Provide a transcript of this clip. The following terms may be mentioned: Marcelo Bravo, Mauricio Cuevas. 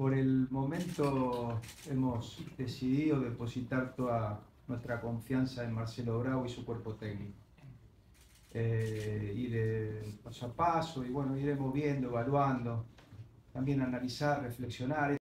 Por el momento hemos decidido depositar toda nuestra confianza en Marcelo Bravo y su cuerpo técnico. Ir paso a paso y bueno, iremos viendo, evaluando, también analizar, reflexionar.